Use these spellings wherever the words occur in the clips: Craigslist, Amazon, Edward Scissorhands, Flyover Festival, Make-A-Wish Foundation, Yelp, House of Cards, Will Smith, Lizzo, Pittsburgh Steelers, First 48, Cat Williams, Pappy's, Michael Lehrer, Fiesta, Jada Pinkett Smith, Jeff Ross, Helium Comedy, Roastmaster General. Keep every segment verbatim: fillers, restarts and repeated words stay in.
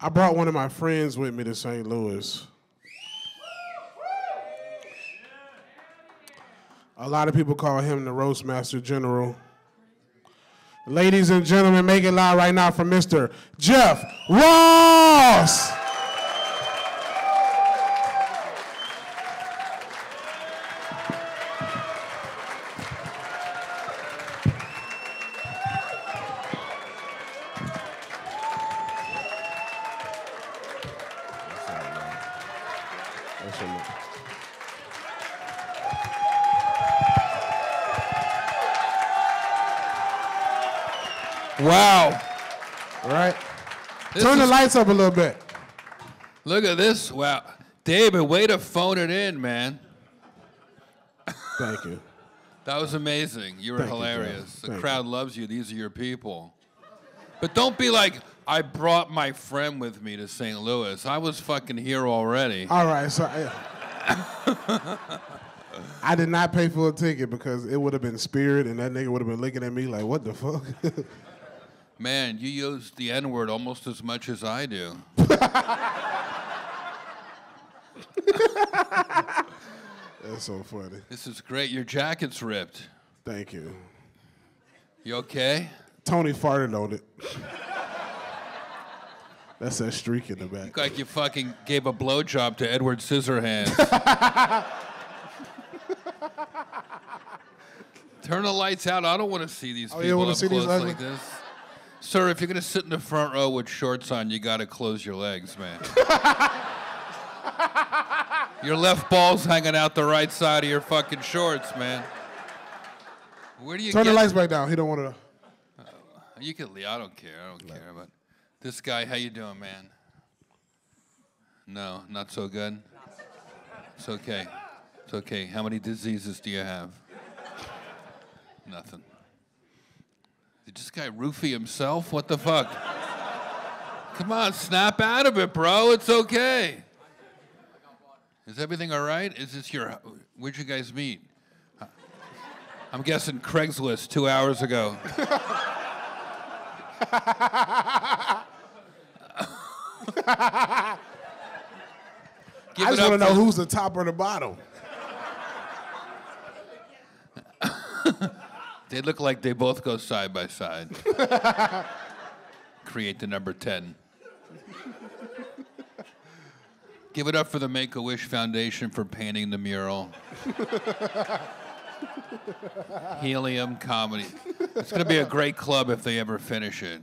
I brought one of my friends with me to Saint Louis. A lot of people call him the Roastmaster General. Ladies and gentlemen, make it loud right now for Mister Jeff Ross. Wow. Right? This Turn the lights up a little bit. Look at this. Wow. David, way to phone it in, man. Thank you. That was amazing. You were Thank hilarious. You, the crowd you. loves you. These are your people. But don't be like, I brought my friend with me to Saint Louis. I was fucking here already. All right. So I, I did not pay for a ticket because it would have been Spirit, and that nigga would have been looking at me like, what the fuck? Man, you use the N-word almost as much as I do. That's so funny. This is great. Your jacket's ripped. Thank you. You okay? Tony farted on it. That's that streak in the back. You look like you fucking gave a blowjob to Edward Scissorhands. Turn the lights out. I don't want to see these oh, people you wanna up see close these like legs? This. Sir, if you're going to sit in the front row with shorts on, you got to close your legs, man. Your left ball's hanging out the right side of your fucking shorts, man. Where do you Turn get... the lights back down. He don't want to... Uh, you can leave. I don't care. I don't care. But this guy, how you doing, man? No, not so good? It's okay. It's okay. How many diseases do you have? Nothing. Did this guy roofie himself? What the fuck? Come on, snap out of it, bro. It's okay. Is everything all right? Is this your... Where'd you guys meet? I'm guessing Craigslist two hours ago. I just want to know who's the top or the bottom. They look like they both go side by side. Create the number ten. Give it up for the Make-A-Wish Foundation for painting the mural. Helium Comedy. It's going to be a great club if they ever finish it.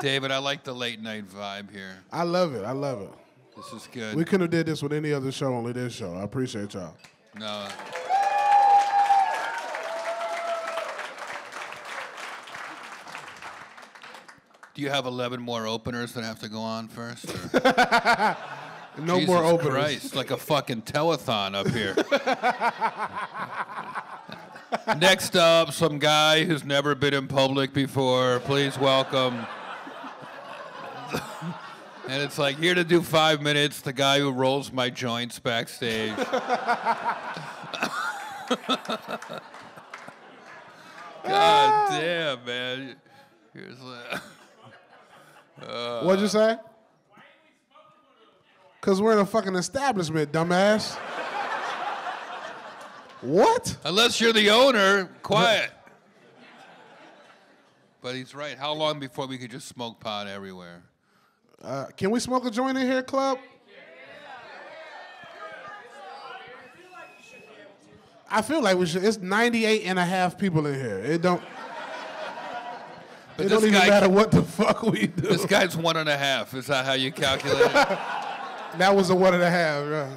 David, I like the late night vibe here. I love it. I love it. This is good. We couldn't have did this with any other show, only this show. I appreciate y'all. No. Do you have eleven more openers that have to go on first? No Jesus more openers. Christ, like a fucking telethon up here. Next up, some guy who's never been in public before. Please welcome... And it's like, here to do five minutes, the guy who rolls my joints backstage. God damn, man. Here's like, uh, What'd you say? Because we're in a fucking establishment, dumbass. What? Unless you're the owner, quiet. But he's right. How long before we could just smoke pot everywhere? Uh, can we smoke a joint in here, club? I feel like we should. It's ninety-eight and a half people in here. It don't, but it don't even matter can, what the fuck we do. This guy's one and a half. Is that how you calculate it? That was a one and a half.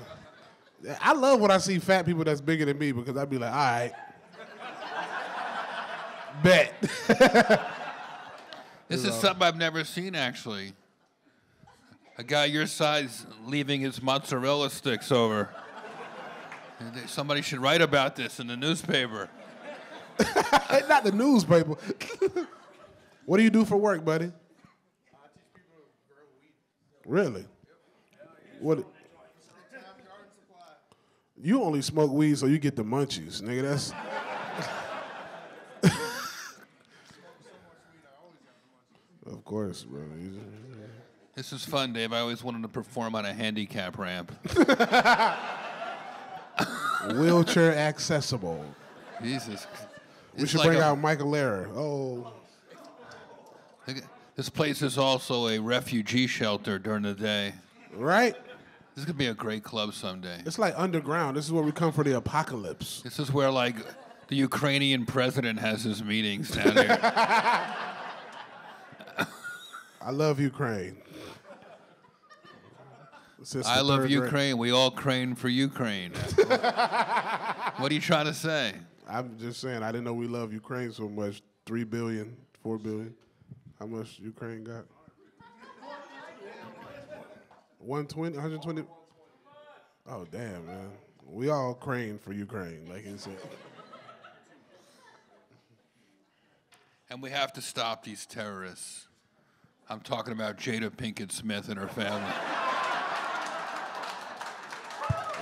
Yeah. I love when I see fat people that's bigger than me because I'd be like, all right. Bet. This is something I've never seen, actually. A guy your size leaving his mozzarella sticks over. Somebody should write about this in the newspaper. Not the newspaper. What do you do for work, buddy? I teach people to grow wheat. Really? What? You only smoke weed so you get the munchies, nigga. That's. course, bro. This is fun, Dave. I always wanted to perform on a handicap ramp. Wheelchair accessible. Jesus. We it's should like bring a, out Michael Lehrer. Oh. This place is also a refugee shelter during the day. Right? This could be a great club someday. It's like underground. This is where we come for the apocalypse. This is where, like, the Ukrainian president has his meetings down here. I love Ukraine. I love Ukraine. Grade. We all crane for Ukraine. What are you trying to say? I'm just saying, I didn't know we love Ukraine so much. Three billion, four billion. How much Ukraine got? one twenty, one twenty. Oh, damn, man. We all crane for Ukraine, like you said. And we have to stop these terrorists. I'm talking about Jada Pinkett Smith and her family.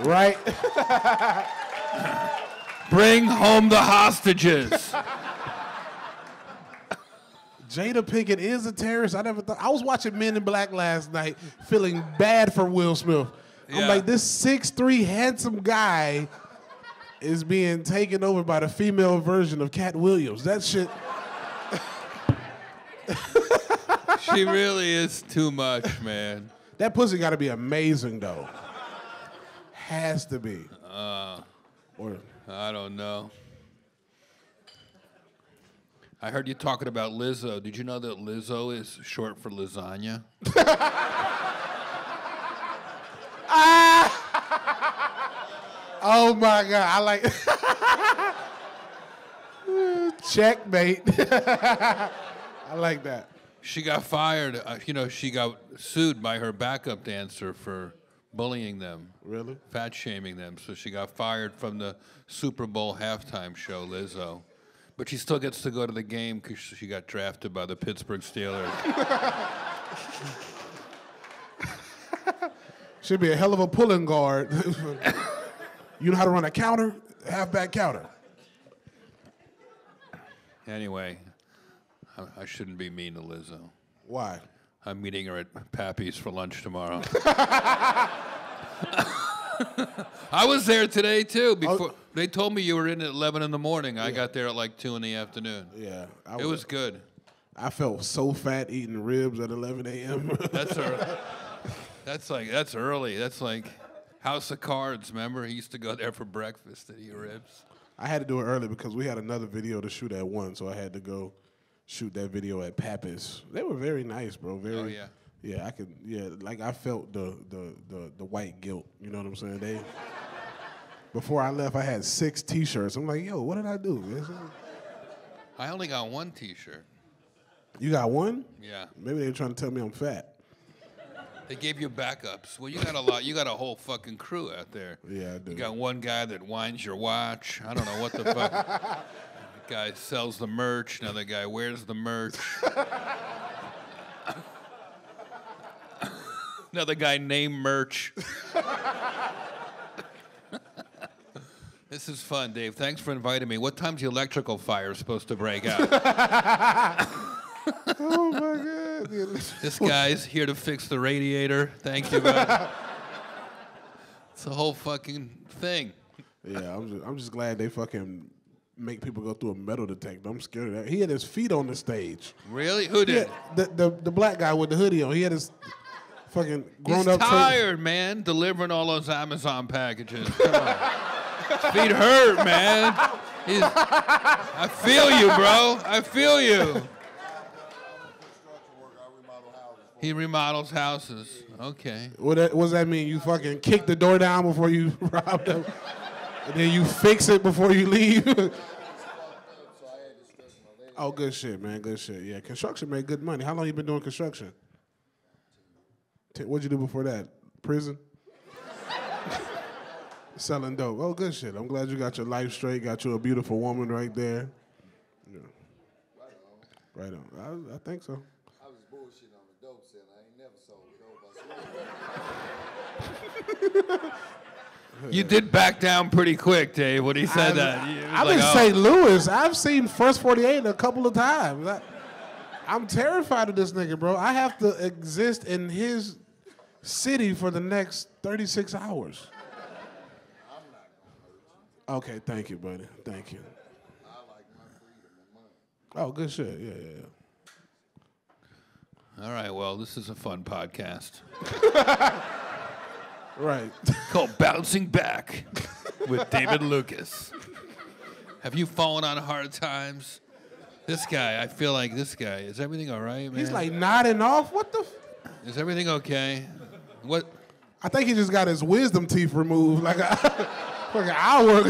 Right. Bring home the hostages. Jada Pinkett is a terrorist. I never thought. I was watching Men in Black last night, feeling bad for Will Smith. I'm yeah. like, this six three handsome guy is being taken over by the female version of Cat Williams. That shit. She really is too much, man. That pussy got to be amazing, though. Has to be. Uh, or I don't know. I heard you talking about Lizzo. Did you know that Lizzo is short for lasagna? ah! Oh, my God. I like... Checkmate. I like that. She got fired. Uh, you know, she got sued by her backup dancer for bullying them. Really? Fat shaming them. So she got fired from the Super Bowl halftime show, Lizzo. But she still gets to go to the game because she got drafted by the Pittsburgh Steelers. She'd be a hell of a pulling guard. You know how to run a counter? Halfback counter. Anyway. I shouldn't be mean to Lizzo. Why? I'm meeting her at Pappy's for lunch tomorrow. I was there today, too. Before oh. They told me you were in at eleven in the morning. Yeah. I got there at like two in the afternoon. Yeah. I it was, was good. I felt so fat eating ribs at eleven A M That's early. That's like, that's early. That's like House of Cards, remember? He used to go there for breakfast and eat ribs. I had to do it early because we had another video to shoot at one, so I had to go shoot that video at Pappy's. They were very nice, bro. Very, oh, yeah. Yeah, I could, yeah, like I felt the the the, the white guilt, you know what I'm saying? They, before I left, I had six T-shirts. I'm like, yo, what did I do? I only got one T-shirt. You got one? Yeah. Maybe they were trying to tell me I'm fat. They gave you backups. Well, you got a lot. You got a whole fucking crew out there. Yeah, I do. You got one guy that winds your watch. I don't know what the fuck. Guy sells the merch, another guy wears the merch. Another guy named merch. This is fun, Dave. Thanks for inviting me. What time's the electrical fire supposed to break out? Oh, my God. This guy's here to fix the radiator. Thank you, man. It's a whole fucking thing. Yeah, I'm just, I'm just glad they fucking... make people go through a metal detector. I'm scared of that. He had his feet on the stage. Really? Who did? Yeah, the, the the black guy with the hoodie on. He had his fucking grown He's up. He's tired, face. Man, delivering all those Amazon packages. Come on. Feet hurt, man. He's, I feel you, bro. I feel you. He remodels houses. Okay. What, that, what does that mean? You fucking kick the door down before you rob them? And then you fix it before you leave. Oh, good shit, man. Good shit. Yeah, construction made good money. How long you been doing construction? What'd you do before that? Prison? Selling dope. Oh, good shit. I'm glad you got your life straight. Got you a beautiful woman right there. Yeah. Right on. Right on. I, I think so. I was bullshitting on the dope sale. I ain't never sold dope. You did back down pretty quick, Dave, when he said I, that. I've like, been in oh. Saint Louis. I've seen First forty-eight a couple of times. I, I'm terrified of this nigga, bro. I have to exist in his city for the next thirty-six hours. Okay, thank you, buddy. Thank you. I like my freedom and money. Oh, good shit. Yeah, yeah, yeah. All right, well, this is a fun podcast. Right. Called Bouncing Back with David Lucas. Have you fallen on hard times? This guy, I feel like this guy. Is everything all right, man? He's like nodding off. What the? F is everything okay? What? I think he just got his wisdom teeth removed. Like a Like an hour ago.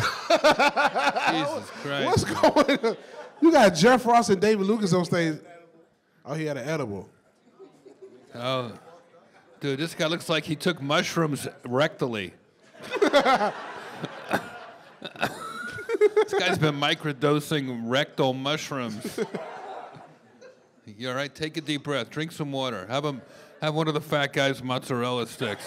Jesus Christ. What's going on? You got Jeff Ross and David Lucas on stage. Oh, he had an edible. Oh. Dude, this guy looks like he took mushrooms rectally. This guy's been microdosing rectal mushrooms. You all right? Take a deep breath. Drink some water. Have, a, have one of the fat guy's mozzarella sticks.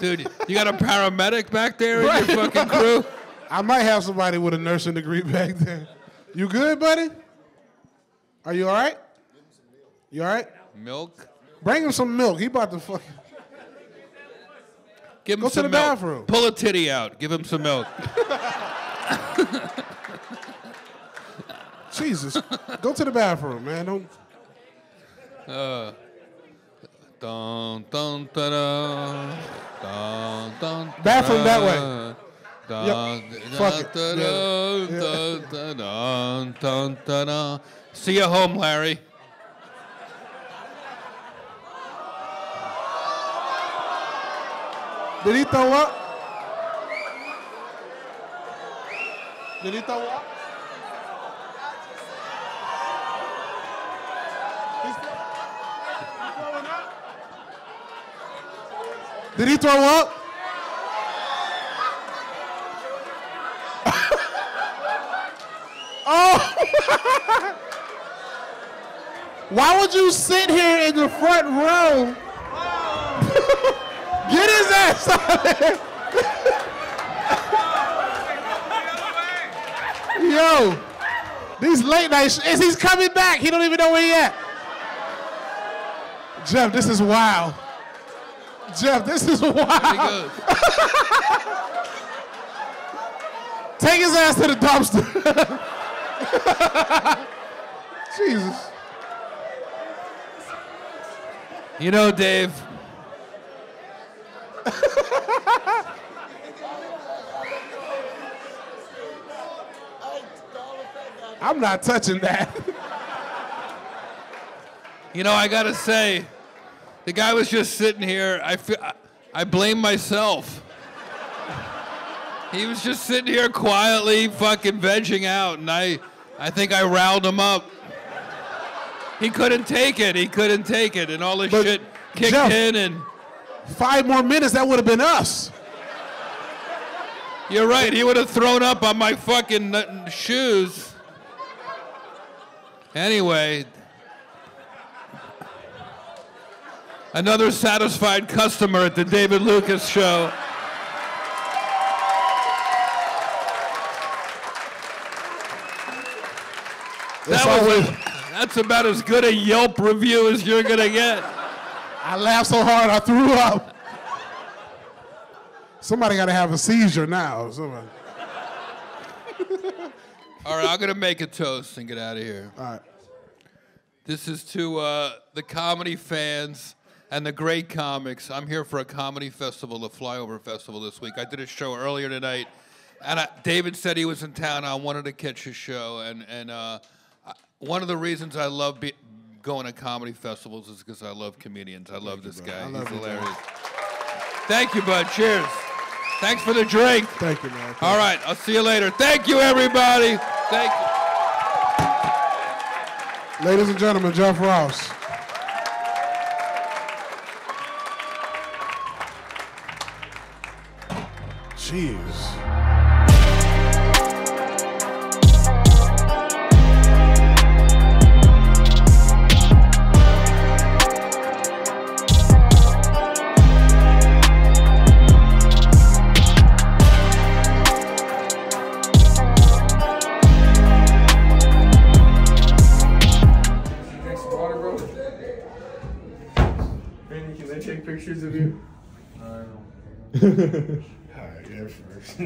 Dude, you got a paramedic back there in right. your fucking crew? I might have somebody with a nursing degree back there. You good, buddy? Are you all right? You all right? Milk? Bring him some milk. He about to fucking... Give him Go some to the milk. Bathroom. Pull a titty out. Give him some milk. Jesus. Go to the bathroom, man. Don't... Uh... Dun, dun, da, da. Dun, dun, da, bathroom that way. Dun, yep. da, Fuck da, it. Da, yeah. da, da, dun, dun, da, da. See you home, Larry. Did he throw up? Did he throw up? Did he throw up? Oh! Why would you sit here in the front row? Get his ass out of there! Yo, these late night shits, he's coming back. He don't even know where he at. Jeff, this is wild. Jeff, this is wild. Take his ass to the dumpster. Jesus. You know, Dave. I'm not touching that. You know, I gotta say, the guy was just sitting here. I, feel, I, I blame myself. He was just sitting here quietly fucking vegging out, and I, I think I riled him up. He couldn't take it. He couldn't take it, and all this but shit kicked Jeff, in. And five more minutes, that would have been us. You're right. He would have thrown up on my fucking shoes. Anyway. Another satisfied customer at the David Lucas show. That was a, that's about as good a Yelp review as you're gonna get. I laughed so hard I threw up. Somebody gotta have a seizure now. Somebody. All right, I'm gonna make a toast and get out of here. All right. This is to uh, the comedy fans and the great comics. I'm here for a comedy festival, the Flyover Festival this week. I did a show earlier tonight, and I, David said he was in town. I wanted to catch his show, and and uh, one of the reasons I love be going to comedy festivals is because I love comedians. I love Thank this you, guy. I love He's you, hilarious. Man. Thank you, bud. Cheers. Thanks for the drink. Thank you, man. Thank All right, I'll see you later. Thank you, everybody. Thank you. Ladies and gentlemen, Jeff Ross. Jeez. Hey, can they take pictures of you? I don't care. Hi, you're first.